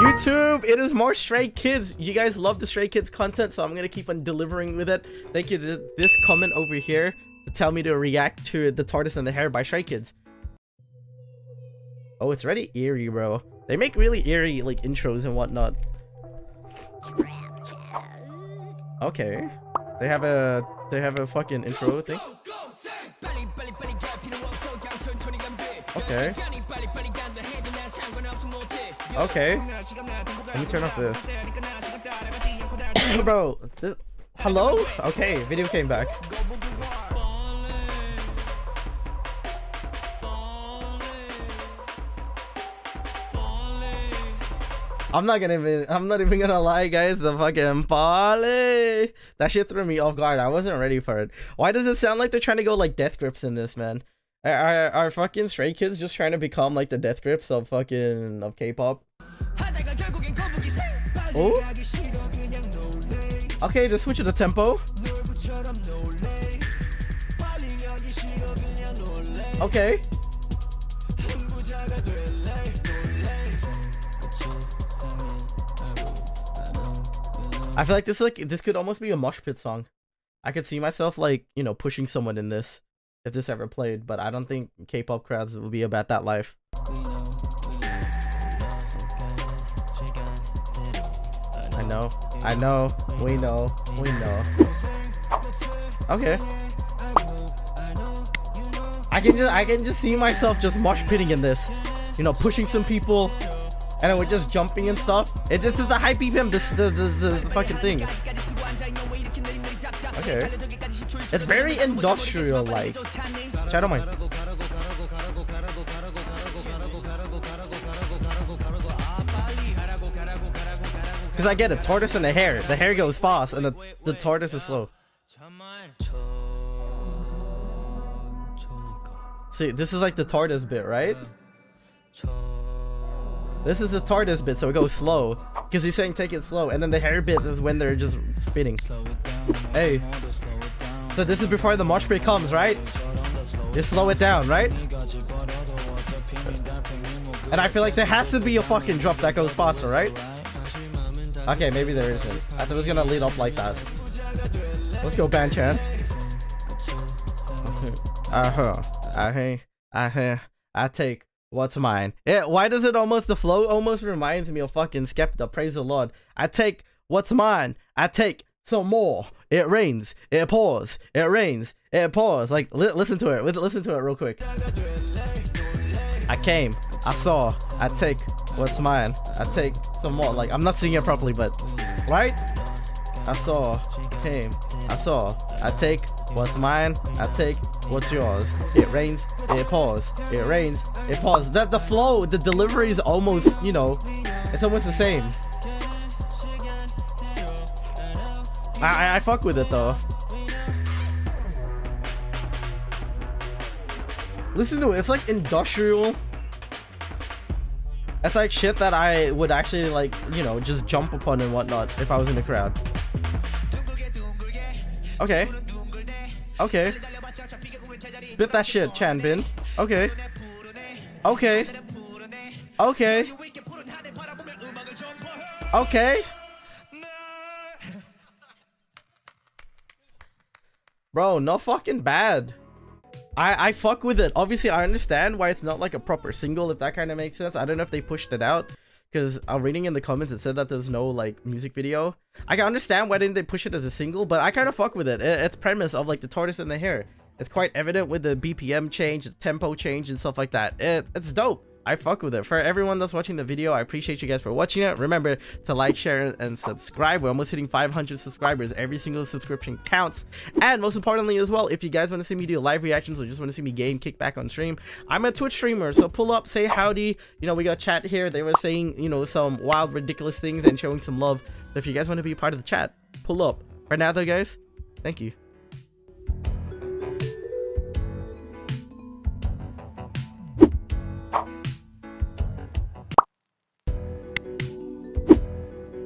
YouTube, it is more Stray Kids. You guys love the Stray Kids content, so I'm gonna keep on delivering with it. Thank you to this comment over here to tell me to react to the Tortoise and the Hare by Stray Kids. Oh, it's already eerie, bro. They make really eerie like intros and whatnot. Okay, they have a fucking intro thing. Okay. Okay. Let me turn off this. Bro, this, hello? Okay, video came back. I'm not even gonna lie, guys. The fucking Polly, that shit threw me off guard. I wasn't ready for it. Why does it sound like they're trying to go like Death Grips in this, man? Are fucking Stray Kids just trying to become like the Death Grips of fucking K-pop? Oh. Okay, just switch to the tempo. Okay. I feel like this could almost be a mosh pit song. I could see myself like, you know, pushing someone in this if this ever played, but I don't think K-pop crowds will be about that life. I know, we know. Okay. I can just see myself just mosh pitting in this, you know, pushing some people. And we're just jumping and stuff. This is the hype event. This the fucking thing. Okay. It's very industrial like. Which I don't mind. Cause I get a tortoise and a hare. The hare goes fast and the tortoise is slow. See, this is like the tortoise bit, right? This is the tortoise bit, so it goes slow. Because he's saying take it slow. And then the hare bit is when they're just spitting. Hey. So this is before the mosh pit comes, right? You slow it down, right? And I feel like there has to be a fucking drop that goes faster, right? Okay, maybe there isn't. I thought it was gonna lead up like that. Let's go, Bang Chan. I take what's mine. Yeah, why does it almost, the flow almost reminds me of fucking Skepta, Praise the Lord. I take what's mine. I take some more. It rains. It pours. It rains. It pours. Like, listen to it. Listen to it real quick. I came. I saw. I take what's mine. I take some more. Like, I'm not singing it properly, but, right? I saw. Came. I saw. I take what's mine. I take what's yours. It rains. It pours. It rains. It pours. That the flow, the delivery is almost, you know, it's almost the same. I fuck with it though. Listen to it. It's like industrial. It's like shit that I would actually like, you know, just jump upon and whatnot if I was in the crowd. Okay. Okay. Spit that shit, Changbin. Okay. Okay. Okay. Okay. Bro, not fucking bad. I fuck with it. Obviously, I understand why it's not like a proper single, if that kind of makes sense. I don't know if they pushed it out. Because I'm reading in the comments, it said that there's no, like, music video. I can understand why didn't they push it as a single, but I kind of fuck with it. It's premise of, like, the tortoise and the hare. It's quite evident with the BPM change, the tempo change, and stuff like that. It's dope. I fuck with it. For everyone that's watching the video, I appreciate you guys for watching it. Remember to like, share, and subscribe. We're almost hitting 500 subscribers. Every single subscription counts. And most importantly as well, if you guys want to see me do live reactions or just want to see me game kick back on stream, I'm a Twitch streamer, so pull up, say howdy. You know, we got chat here. They were saying, you know, some wild, ridiculous things and showing some love. So if you guys want to be part of the chat, pull up. For now though, guys, thank you.